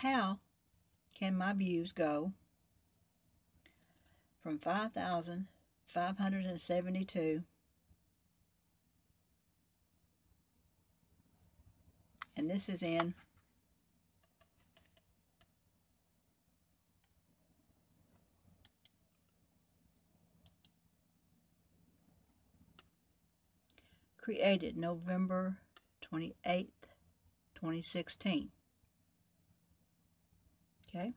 How can my views go from 5,572, and this is in created November 28th, 2016. Okay.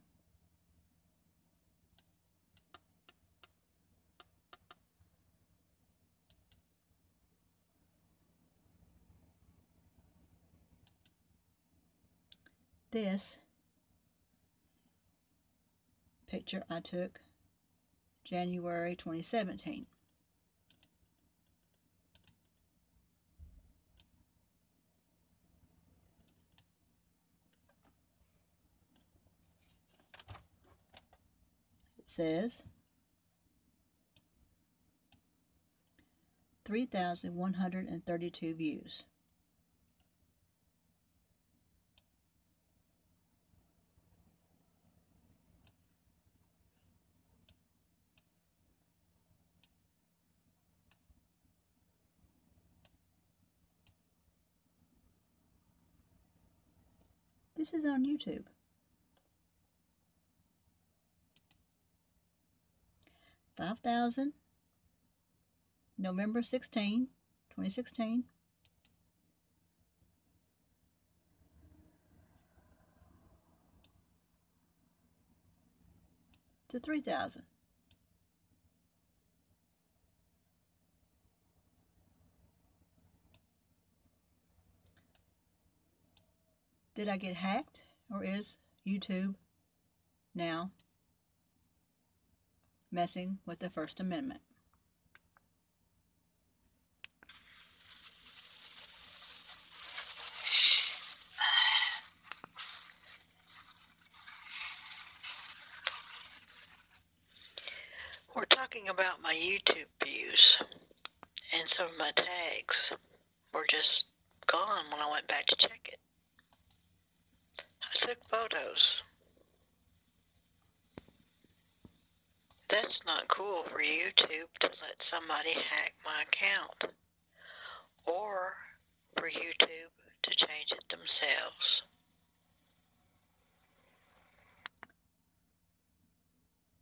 This picture I took January 2017. Says 3,132 views. This is on YouTube. November 16, 2016. To 3,000. Did I get hacked, or is YouTube now messing with the First Amendment? We're talking about my YouTube views, and some of my tags were just gone when I went back to check it. I took photos. That's not cool for YouTube to let somebody hack my account, or for YouTube to change it themselves.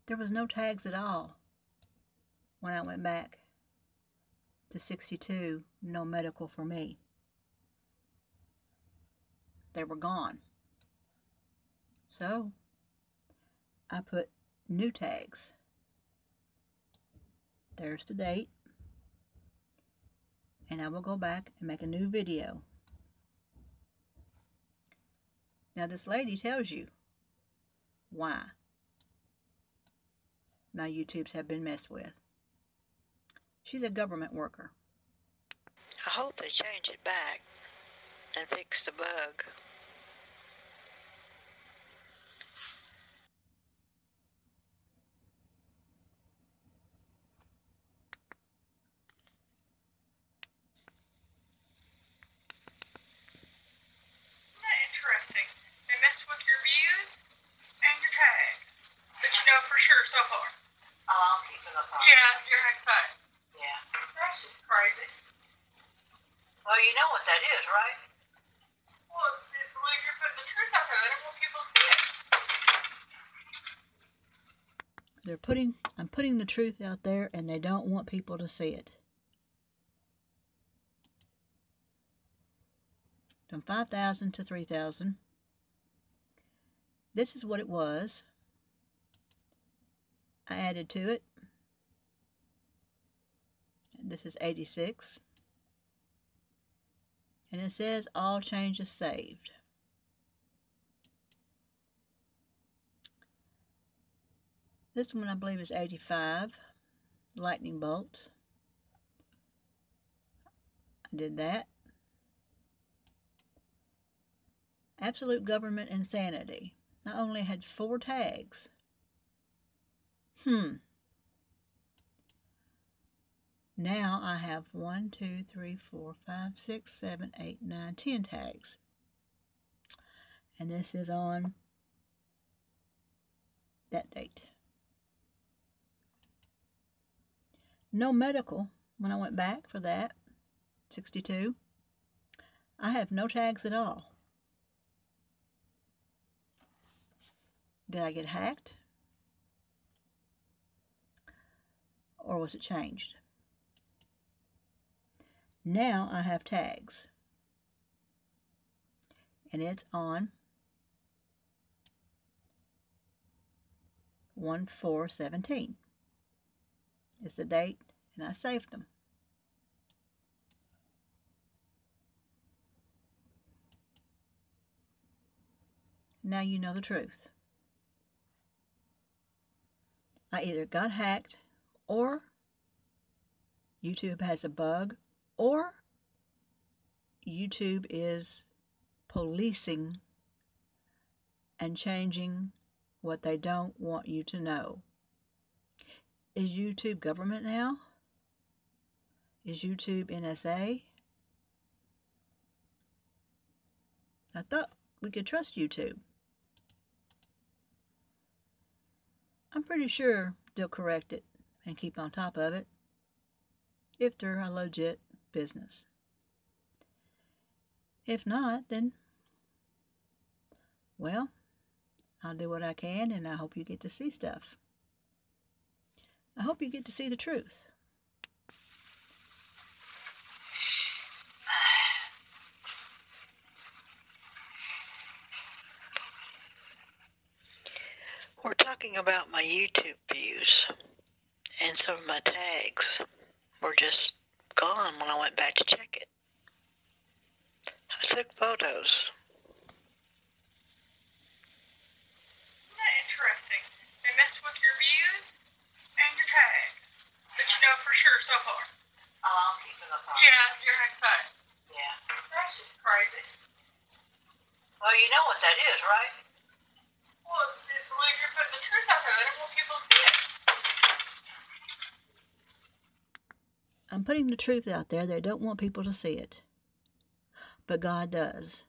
There was no tags at all when I went back to 62, no medical for me. They were gone. So I put new tags. There's the date, and I will go back and make a new video. Now this lady tells you why my YouTubes have been messed with. She's a government worker. I hope they change it back and fix the bug. I'm putting the truth out there, and they don't want people to see it. From 5,000 to 3,000. This is what it was. I added to it. This is 86. And it says all changes saved. This one I believe is 85, lightning bolts. I did that. Absolute government insanity. I only had 4 tags. Now I have 1, 2, 3, 4, 5, 6, 7, 8, 9, 10 tags. And this is on No medical when I went back for that, 62. I have no tags at all. Did I get hacked? Or was it changed? Now I have tags. And it's on 1/4/17. It's the date, and I saved them. Now you know the truth. I either got hacked, or YouTube has a bug, or YouTube is policing and changing what they don't want you to know. Is YouTube government now? Is YouTube NSA? I thought we could trust YouTube. I'm pretty sure they'll correct it and keep on top of it if they're a legit business. If not, then, well, I'll do what I can, and I hope you get to see stuff. I hope you get to see the truth. We're talking about my YouTube views, and some of my tags were just gone when I went back to check it. I took photos. Isn't that interesting? They mess with your views and your tags, but you know for sure so far. I'll keep it up on. Yeah, you're excited. Yeah. That's just crazy. Well, you know what that is, right? Well, if you're putting the truth out there, then more people see it. I'm putting the truth out there. They don't want people to see it. But God does.